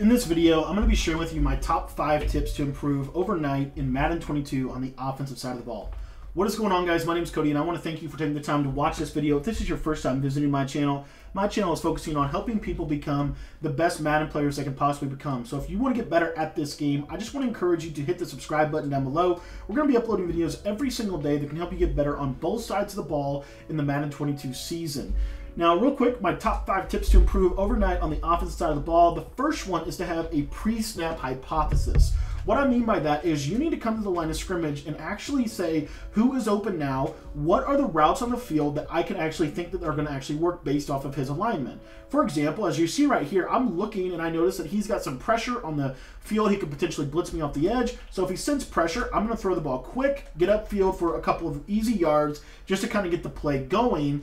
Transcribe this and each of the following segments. In this video, I'm going to be sharing with you my top 5 tips to improve overnight in Madden 22 on the offensive side of the ball. What is going on, guys? My name is Cody and I want to thank you for taking the time to watch this video. If this is your first time visiting my channel is focusing on helping people become the best Madden players they can possibly become. So if you want to get better at this game, I just want to encourage you to hit the subscribe button down below. We're going to be uploading videos every single day that can help you get better on both sides of the ball in the Madden 22 season. Now, real quick, my top 5 tips to improve overnight on the offensive side of the ball. The first one is to have a pre-snap hypothesis. What I mean by that is you need to come to the line of scrimmage and actually say, who is open now? What are the routes on the field that I can actually think that are going to actually work based off of his alignment? For example, as you see right here, I'm looking and I notice that he's got some pressure on the field. He could potentially blitz me off the edge. So if he sends pressure, I'm going to throw the ball quick, get upfield for a couple of easy yards just to kind of get the play going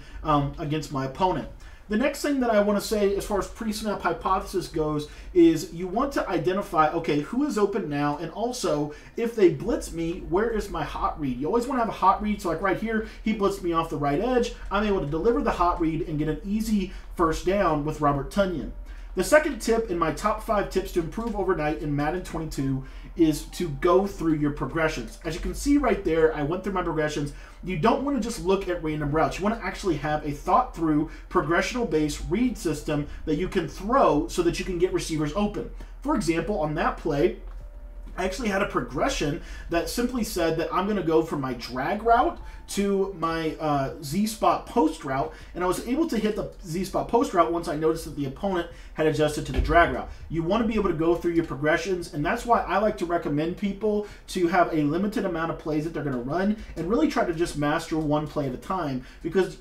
against my opponent. The next thing that I want to say as far as pre-snap hypothesis goes is you want to identify, okay, who is open now? And also, if they blitz me, where is my hot read? You always want to have a hot read. So like right here, he blitzed me off the right edge. I'm able to deliver the hot read and get an easy first down with Robert Tonyan. The second tip in my top 5 tips to improve overnight in Madden 22 is to go through your progressions. As you can see right there, I went through my progressions. You don't want to just look at random routes. You want to actually have a thought through progressional-based read system that you can throw so that you can get receivers open. For example, on that play, I actually had a progression that simply said that I'm going to go from my drag route to my Z-spot post route, and I was able to hit the Z-spot post route once I noticed that the opponent had adjusted to the drag route. You want to be able to go through your progressions, and that's why I like to recommend people to have a limited amount of plays that they're going to run and really try to just master one play at a time, because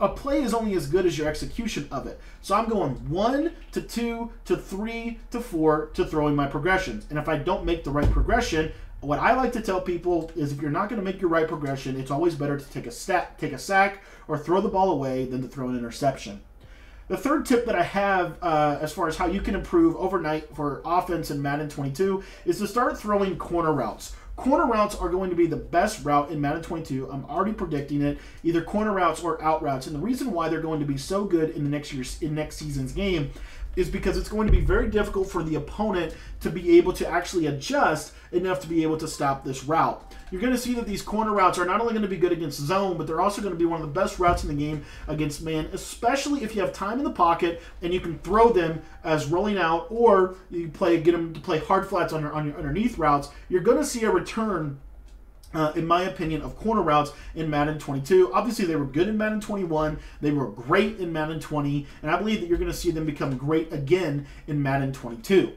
a play is only as good as your execution of it. So I'm going 1 to 2 to 3 to 4 to throwing my progressions. And if I don't make the right progression, what I like to tell people is if you're not going to make your right progression, it's always better to take a sack or throw the ball away than to throw an interception. The third tip that I have as far as how you can improve overnight for offense in Madden 22 is to start throwing corner routes. Corner routes are going to be the best route in Madden 22. I'm already predicting it, either corner routes or out routes. And the reason why they're going to be so good in next season's game is because it's going to be very difficult for the opponent to be able to actually adjust enough to be able to stop this route. You're going to see that these corner routes are not only going to be good against zone, but they're also going to be one of the best routes in the game against man, especially if you have time in the pocket and you can throw them as rolling out, or you get them to play hard flats on your underneath routes. You're going to see a return, in my opinion, of corner routes in Madden 22. Obviously, they were good in Madden 21. They were great in Madden 20, and I believe that you're going to see them become great again in Madden 22.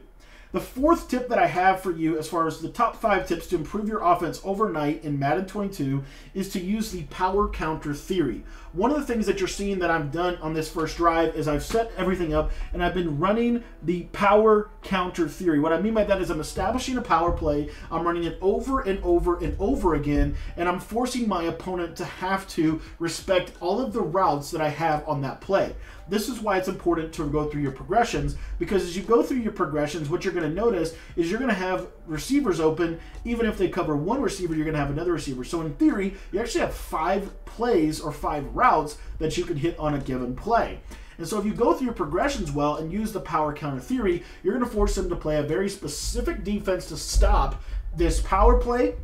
The fourth tip that I have for you as far as the top 5 tips to improve your offense overnight in Madden 22 is to use the power counter theory. One of the things that you're seeing that I've done on this first drive is I've set everything up and I've been running the power counter theory. What I mean by that is I'm establishing a power play, I'm running it over and over and over again, and I'm forcing my opponent to have to respect all of the routes that I have on that play. This is why it's important to go through your progressions, because as you go through your progressions, what you're going to notice is you're going to have receivers open. Even if they cover one receiver, you're going to have another receiver. So in theory, you actually have 5 plays or 5 routes that you can hit on a given play. And so if you go through your progressions well and use the power counter theory, you're going to force them to play a very specific defense to stop this power play.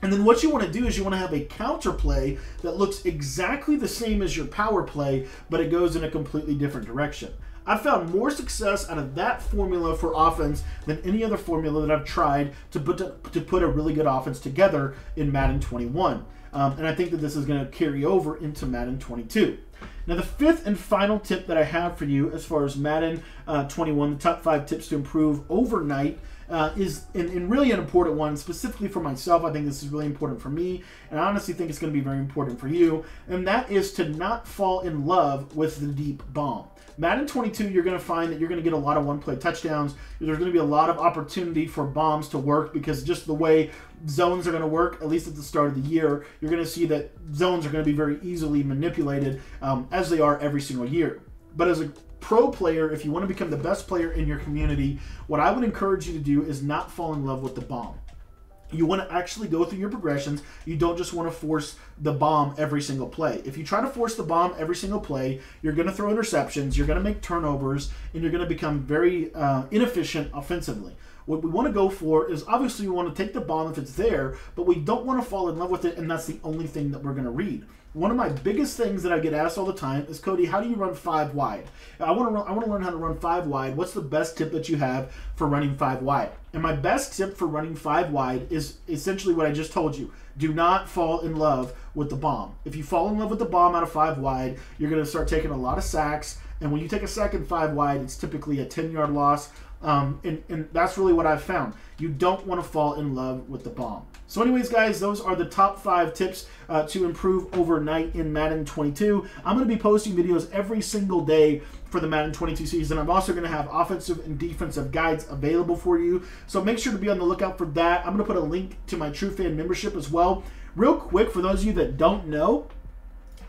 And then what you want to do is you want to have a counter play that looks exactly the same as your power play, but it goes in a completely different direction. I've found more success out of that formula for offense than any other formula that I've tried to put a really good offense together in Madden 21. And I think that this is going to carry over into Madden 22. Now, the fifth and final tip that I have for you as far as Madden 21, the top 5 tips to improve overnight, is really an important one, specifically for myself. I think this is really important for me, and I honestly think it's going to be very important for you, and that is to not fall in love with the deep bomb. Madden 22, you're going to find that you're going to get a lot of one-play touchdowns. There's going to be a lot of opportunity for bombs to work because just the way zones are going to work, at least at the start of the year, you're going to see that zones are going to be very easily manipulated as they are every single year. But as a pro player, if you want to become the best player in your community, what I would encourage you to do is not fall in love with the bomb. You want to actually go through your progressions. You don't just want to force the bomb every single play. If you try to force the bomb every single play, you're going to throw interceptions, you're going to make turnovers, and you're going to become very inefficient offensively. What we want to go for is, obviously we want to take the bomb if it's there, but we don't want to fall in love with it, and that's the only thing that we're going to read. One of my biggest things that I get asked all the time is, Cody, how do you run 5 wide? I want to learn how to run 5 wide. What's the best tip that you have for running 5 wide? And my best tip for running 5 wide is essentially what I just told you. Do not fall in love with the bomb. If you fall in love with the bomb out of 5 wide, you're going to start taking a lot of sacks. And when you take a sack in 5 wide, it's typically a 10-yard loss. And that's really what I've found. You don't want to fall in love with the bomb. So anyways, guys, those are the top 5 tips to improve overnight in Madden 22. I'm going to be posting videos every single day for the Madden 22 season. I'm also going to have offensive and defensive guides available for you. So make sure to be on the lookout for that. I'm going to put a link to my True Fan membership as well. Real quick, for those of you that don't know,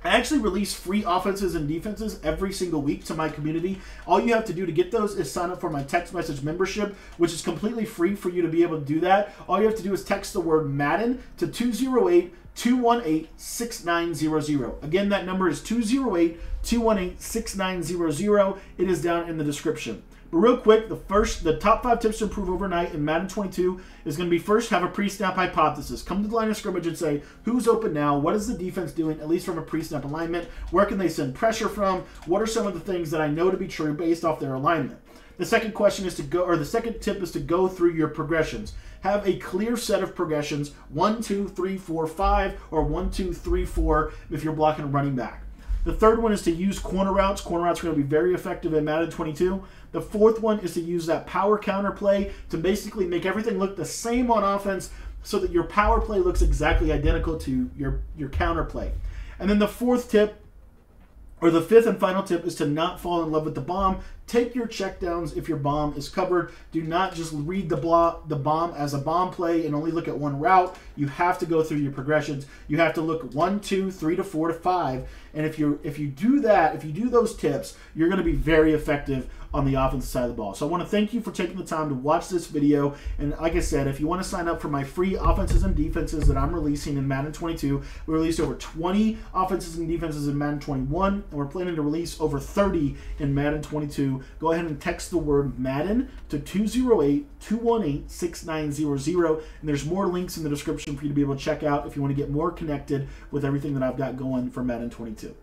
I actually release free offenses and defenses every single week to my community. All you have to do to get those is sign up for my text message membership, which is completely free for you to be able to do that. All you have to do is text the word Madden to 208-218-6900. Again, that number is 208-218-6900. It is down in the description. But real quick, the top 5 tips to improve overnight in Madden 22 is going to be, first, have a pre-snap hypothesis. Come to the line of scrimmage and say, who's open now? What is the defense doing, at least from a pre-snap alignment? Where can they send pressure from? What are some of the things that I know to be true based off their alignment? The second question is to go, or the second tip is to go through your progressions. Have a clear set of progressions, 1, 2, 3, 4, 5, or 1, 2, 3, 4 if you're blocking a running back. The third one is to use corner routes. Corner routes are going to be very effective in Madden 22. The fourth one is to use that power counter play to basically make everything look the same on offense so that your power play looks exactly identical to your counter play. And then the fourth tip, or the fifth and final tip, is to not fall in love with the bomb. Take your checkdowns if your bomb is covered. Do not just read the bomb as a bomb play and only look at one route. You have to go through your progressions. You have to look 1, 2, 3 to 4 to 5. And if you do that, if you do those tips, you're going to be very effective on the offensive side of the ball. So I want to thank you for taking the time to watch this video. And like I said, if you want to sign up for my free offenses and defenses that I'm releasing in Madden 22, we released over 20 offenses and defenses in Madden 21, and we're planning to release over 30 in Madden 22. Go ahead and text the word Madden to 208-218-6900, and there's more links in the description for you to be able to check out if you want to get more connected with everything that I've got going for Madden 22.